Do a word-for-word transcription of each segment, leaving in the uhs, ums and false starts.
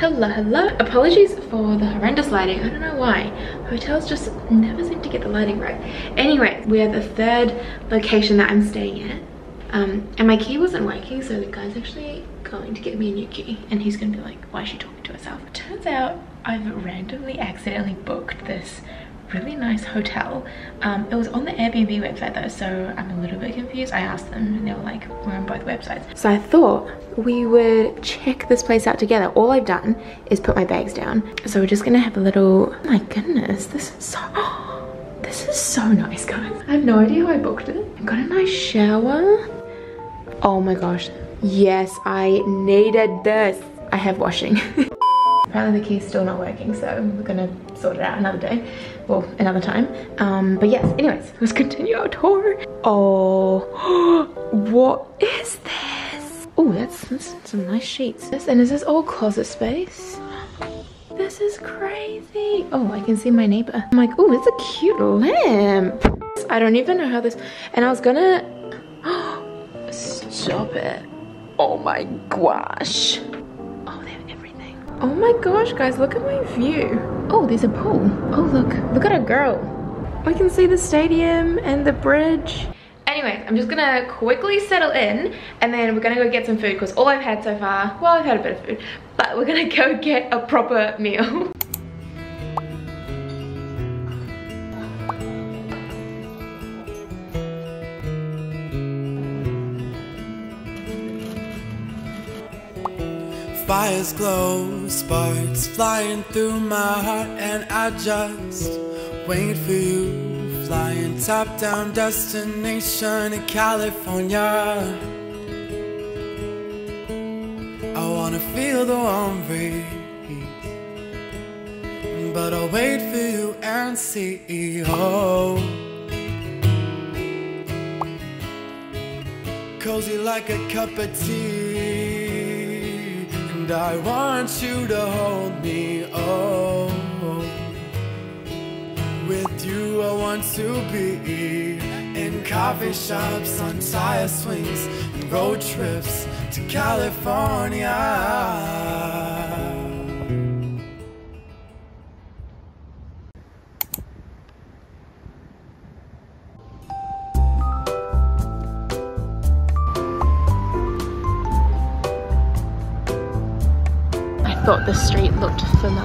Hello, hello. Apologies for the horrendous lighting. I don't know why. Hotels just never seem to get the lighting right. Anyway, we're the third location that I'm staying at. Um, and my key wasn't working, so the guy's actually going to get me a new key. And he's going to be like, why is she talking to herself? Turns out I've randomly accidentally booked this really nice hotel. Um, it was on the Airbnb website though, so I'm a little bit confused. I asked them and they were like, we're on both websites. So I thought we would check this place out together. All I've done is put my bags down. So we're just gonna have a little, oh my goodness, this is so, oh, this is so nice guys. I have no idea how I booked it. I got a nice shower. Oh my gosh, yes, I needed this. I have washing. Apparently the key's still not working, so we're gonna sort it out another day. Well, another time. Um, but yes, anyways, let's continue our tour. Oh, what is this? Oh, that's, that's some nice sheets. This, and is this all closet space? This is crazy. Oh, I can see my neighbor. I'm like, oh, it's a cute lamp. I don't even know how this, and I was gonna, oh, stop it. Oh my gosh. Oh my gosh, guys, look at my view. Oh, there's a pool. Oh, look, look at a girl. I can see the stadium and the bridge. Anyway, I'm just gonna quickly settle in and then we're gonna go get some food because all I've had so far, well, I've had a bit of food, but we're gonna go get a proper meal. Fires glow, sparks flying through my heart, and I just wait for you. Flying top down, destination in California. I wanna feel the warm breeze, but I'll wait for you and see. Oh, cozy like a cup of tea. I want you to hold me, oh, with you I want to be, in coffee shops, on tire swings, and road trips to California. I thought the street looked familiar.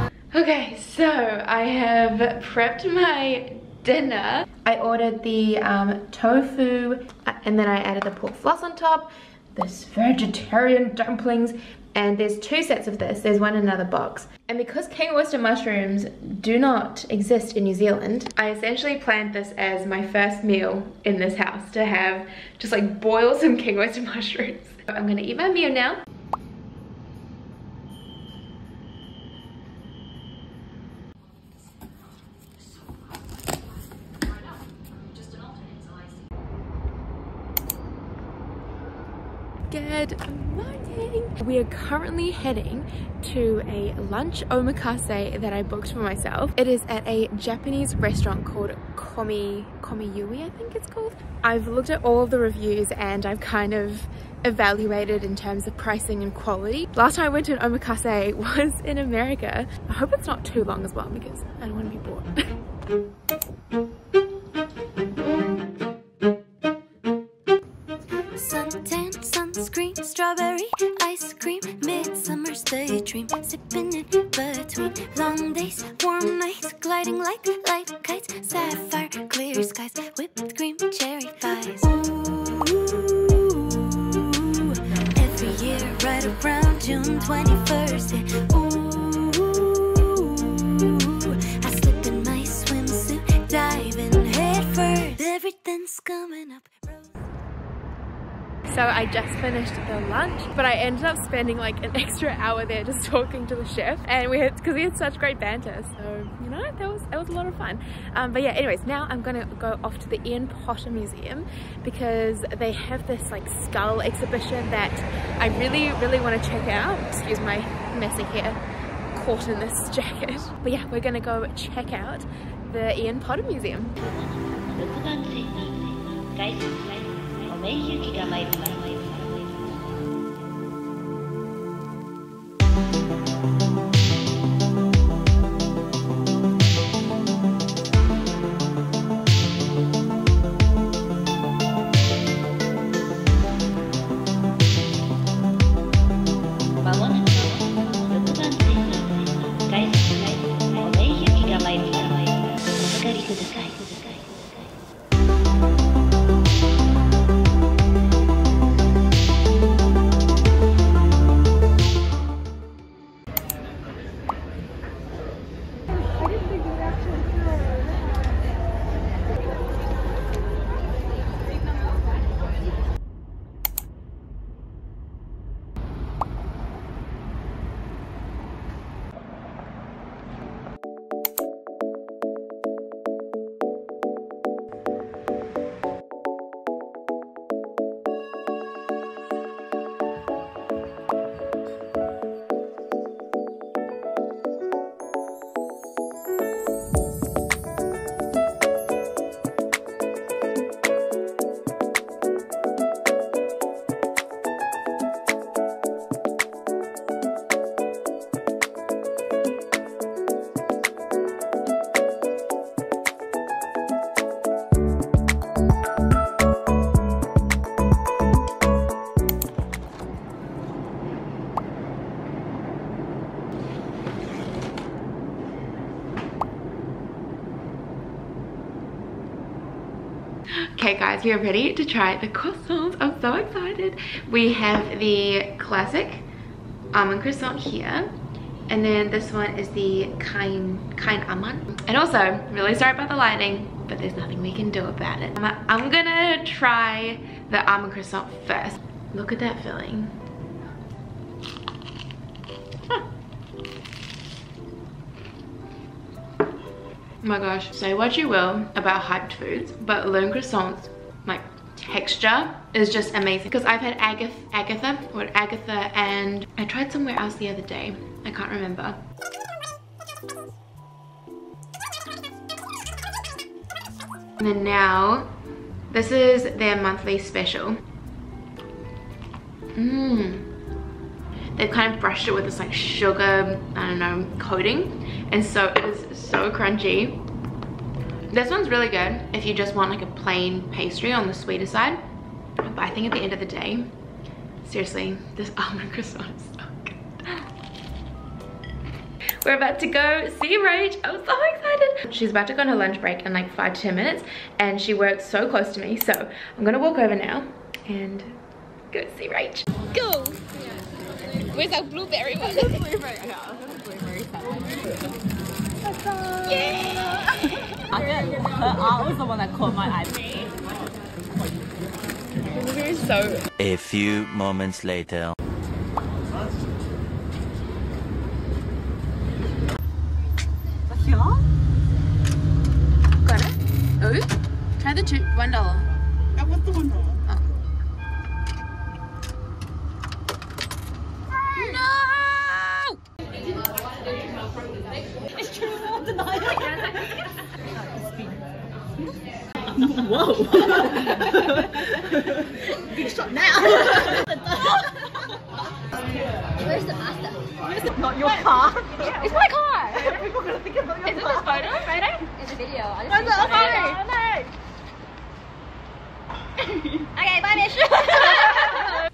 Oh, okay, so I have prepped my dinner. I ordered the um, tofu and then I added the pork floss on top, this vegetarian dumplings, and there's two sets of this. There's one in another box. And because king oyster mushrooms do not exist in New Zealand, I essentially planned this as my first meal in this house, to have just like boil some king oyster mushrooms. I'm gonna eat my meal now. Good morning. exciting! We are currently heading to a lunch omakase that I booked for myself. It is at a Japanese restaurant called Komi, Komi Yui, I think it's called. I've looked at all of the reviews and I've kind of evaluated in terms of pricing and quality. Last time I went to an omakase was in America. I hope it's not too long as well because I don't want to be bored. Strawberry ice cream, midsummer's daydream, sipping in between long days, warm nights, gliding like light kites, sapphire clear skies, whipped cream, cherry pies. Ooh, every year right around June twenty-first. Yeah, ooh, I slip in my swimsuit, diving head first. Everything's coming up. So I just finished the lunch, but I ended up spending like an extra hour there just talking to the chef, and we had, because we had such great banter, so you know, that was that was a lot of fun. Um, but yeah, anyways, now I'm gonna go off to the Ian Potter Museum because they have this like skull exhibition that I really really want to check out. Excuse my messy hair caught in this jacket. But yeah, we're gonna go check out the Ian Potter Museum. Okay guys, we are ready to try the croissants. I'm so excited. We have the classic almond croissant here, and then this one is the kind kind almond. And also, really sorry about the lighting, but there's nothing we can do about it. I'm, I'm gonna try the almond croissant first. Look at that filling. Oh, oh my gosh, say what you will about hyped foods, but Lune croissants, like, texture is just amazing. Because I've had Agath Agatha, or Agatha, and I tried somewhere else the other day. I can't remember. And then now, this is their monthly special. Mmm. They've kind of brushed it with this like sugar, I don't know, coating. And so it is so crunchy. This one's really good if you just want like a plain pastry on the sweeter side. But I think at the end of the day, seriously, this almond croissant is so good. We're about to go see Rach. I'm so excited. She's about to go on her lunch break in like five to ten minutes. And she works so close to me. So I'm going to walk over now and go see Rach. Go! Where's our blueberry one? There's a blueberry. Yeah, I'll have a blueberry salad. Yeah! I was the one that caught my eye. Blueberry is so... A few moments later. Got it? Oh, try the two. One dollar. I want the one dollar. Whoa! Big shot now! Where's the pasta? Where's the, not your Wait, car? Yeah, it's my car! People are gonna think about your Is car. Is it this photo, photo? It's a video. I just no, no, no, no. Okay, bye Nish!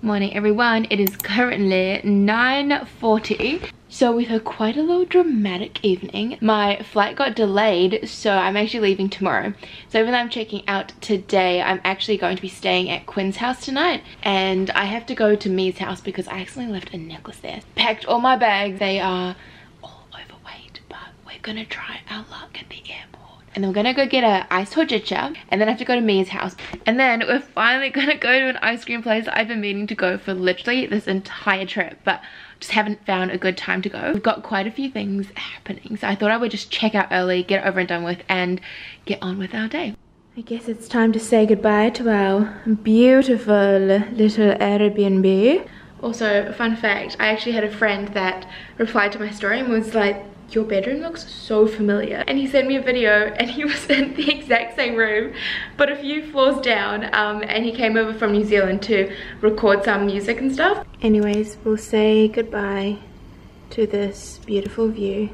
Morning everyone, it is currently nine forty. So we've had quite a little dramatic evening. My flight got delayed, so I'm actually leaving tomorrow. So even though I'm checking out today, I'm actually going to be staying at Quinn's house tonight. And I have to go to Mia's house because I accidentally left a necklace there. Packed all my bags. They are all overweight, but we're gonna try our luck at the airport. And then we're gonna go get an iced hojicha, and then I have to go to Mia's house. And then we're finally gonna go to an ice cream place that I've been meaning to go for literally this entire trip. But just haven't found a good time to go. We've got quite a few things happening, so I thought I would just check out early, get it over and done with, and get on with our day. I guess it's time to say goodbye to our beautiful little Airbnb. Also, fun fact, I actually had a friend that replied to my story and was like, your bedroom looks so familiar, and he sent me a video and he was in the exact same room but a few floors down, um and he came over from New Zealand to record some music and stuff. Anyways, we'll say goodbye to this beautiful view.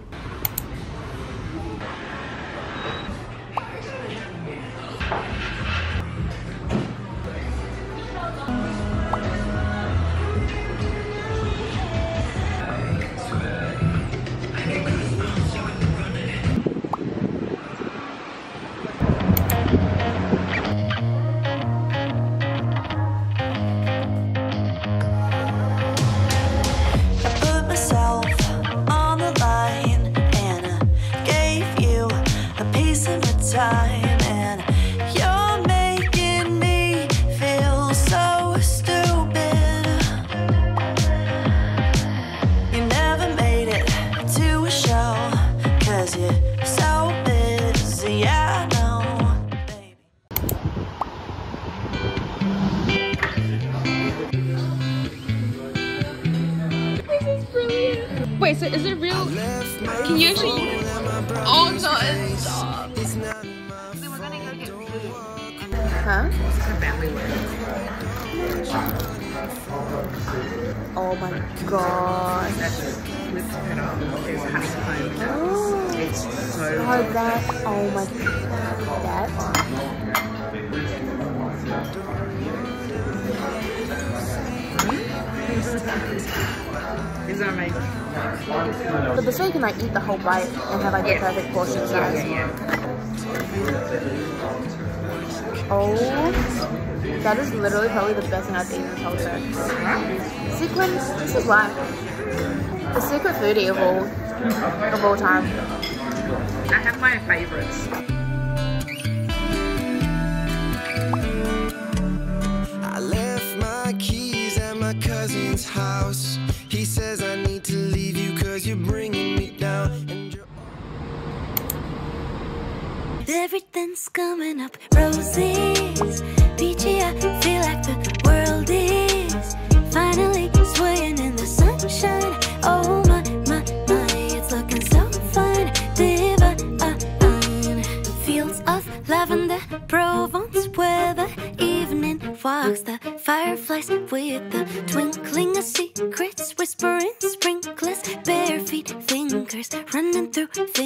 Wait, so is it real? Can you actually use it? Oh no, it's not. So we're gonna go get food. Huh? This is her family room. Oh my god. Oh, it's so oh, that, oh my god. That. These are amazing. But this way you can like eat the whole bite and have like the yeah. perfect portion size. Yeah, yeah. Oh, that is literally probably the best thing I've eaten this whole time. Huh? Sequence, this is life. The secret foodie of all of all time. I have my favorites. I left my keys at my cousin's house. He says I need to leave you cause you're bringing me down and everything's coming up, roses, peachy, I feel like the world is finally swaying in the sunshine. Oh my, my, my, it's looking so fine, divine. Fields of lavender, Provence weather, evening walks, the fireflies with the twinkling of secrets, whispering sprinklers, bare feet, fingers running through.